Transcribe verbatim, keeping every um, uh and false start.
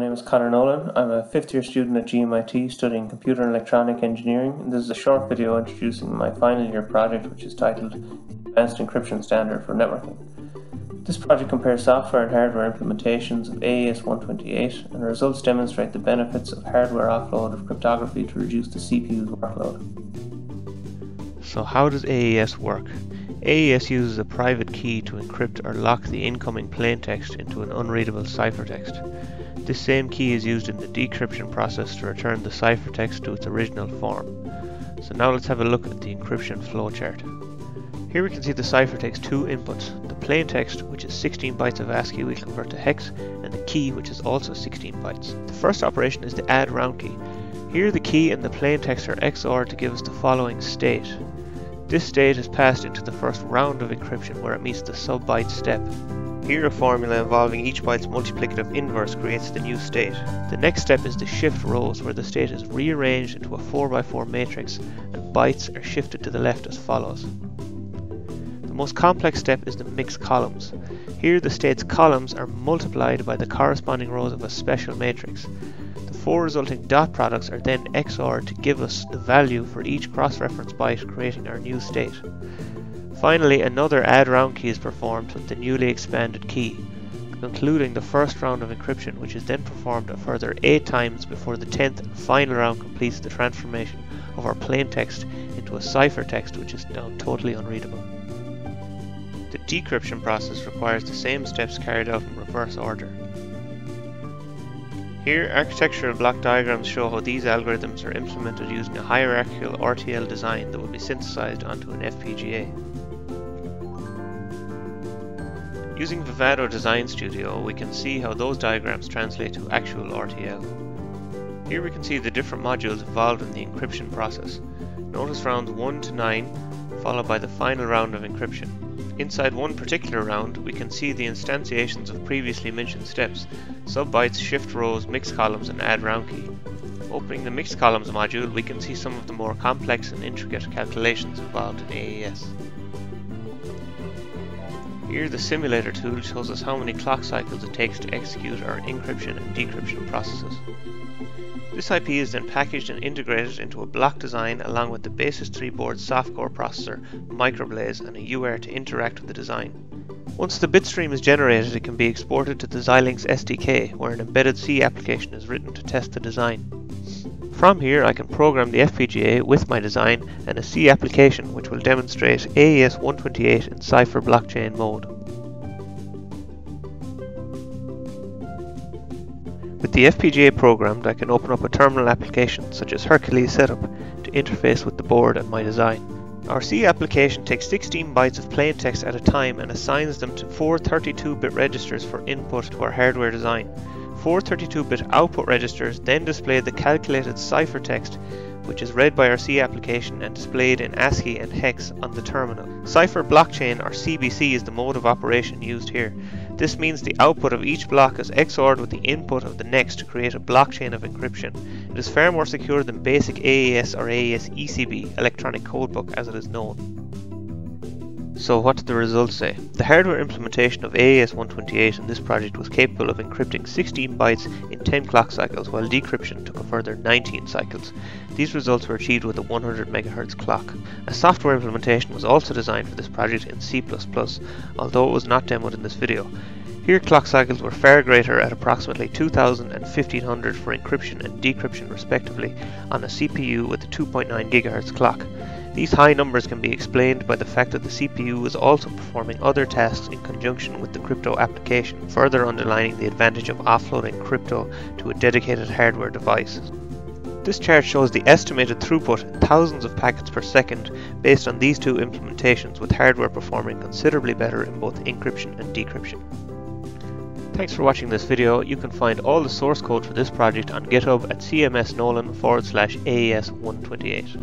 My name is Conor Nolan. I'm a fifth year student at G M I T studying computer and electronic engineering, and this is a short video introducing my final year project, which is titled Advanced Encryption Standard for Networking. This project compares software and hardware implementations of A E S one twenty-eight, and the results demonstrate the benefits of hardware offload of cryptography to reduce the C P U's workload. So how does A E S work? A E S uses a private key to encrypt or lock the incoming plaintext into an unreadable ciphertext. This same key is used in the decryption process to return the ciphertext to its original form. So now let's have a look at the encryption flowchart. Here we can see the ciphertext two inputs, the plaintext, which is sixteen bytes of ASCII we'll convert to hex, and the key, which is also sixteen bytes. The first operation is the add round key. Here the key and the plaintext are X O R'd to give us the following state. This state is passed into the first round of encryption where it meets the sub-byte step. Here a formula involving each byte's multiplicative inverse creates the new state. The next step is the shift rows, where the state is rearranged into a four by four matrix and bytes are shifted to the left as follows. The most complex step is the mix columns. Here the state's columns are multiplied by the corresponding rows of a special matrix. The four resulting dot products are then X O R'd to give us the value for each cross-reference byte, creating our new state. Finally, another add round key is performed with the newly expanded key, concluding the first round of encryption, which is then performed a further eight times before the tenth and final round completes the transformation of our plaintext into a ciphertext, which is now totally unreadable. The decryption process requires the same steps carried out in reverse order. Here, architectural block diagrams show how these algorithms are implemented using a hierarchical R T L design that will be synthesized onto an F P G A. Using Vivado Design Studio, we can see how those diagrams translate to actual R T L. Here we can see the different modules involved in the encryption process. Notice rounds one to nine, followed by the final round of encryption. Inside one particular round, we can see the instantiations of previously mentioned steps: sub-bytes, shift rows, mix columns, and add round key. Opening the mix columns module, we can see some of the more complex and intricate calculations involved in A E S. Here the simulator tool shows us how many clock cycles it takes to execute our encryption and decryption processes. This I P is then packaged and integrated into a block design along with the Basys three board softcore processor, MicroBlaze, and a U A R T to interact with the design. Once the bitstream is generated, it can be exported to the Xilinx S D K, where an embedded C application is written to test the design. From here, I can program the F P G A with my design and a C application which will demonstrate A E S one twenty-eight in Cypher blockchain mode. With the F P G A programmed, I can open up a terminal application such as Hercules setup to interface with the board and my design. Our C application takes sixteen bytes of plaintext at a time and assigns them to four thirty-two bit registers for input to our hardware design. Four thirty-two bit output registers then display the calculated ciphertext, which is read by our C application and displayed in ASCII and hex on the terminal. Cipher blockchain, or C B C, is the mode of operation used here. This means the output of each block is X O R'd with the input of the next to create a blockchain of encryption. It is far more secure than basic A E S or A E S E C B, electronic codebook as it is known. So what did the results say? The hardware implementation of A E S one twenty-eight in this project was capable of encrypting sixteen bytes in ten clock cycles, while decryption took a further nineteen cycles. These results were achieved with a one hundred megahertz clock. A software implementation was also designed for this project in C plus plus, although it was not demoed in this video. Here clock cycles were far greater at approximately two thousand and fifteen hundred for encryption and decryption respectively on a C P U with a two point nine gigahertz clock. These high numbers can be explained by the fact that the C P U is also performing other tasks in conjunction with the crypto application, further underlining the advantage of offloading crypto to a dedicated hardware device. This chart shows the estimated throughput in thousands of packets per second based on these two implementations, with hardware performing considerably better in both encryption and decryption. Thanks for watching this video. You can find all the source code for this project on GitHub at cmsnolan forward slash A E S one twenty-eight.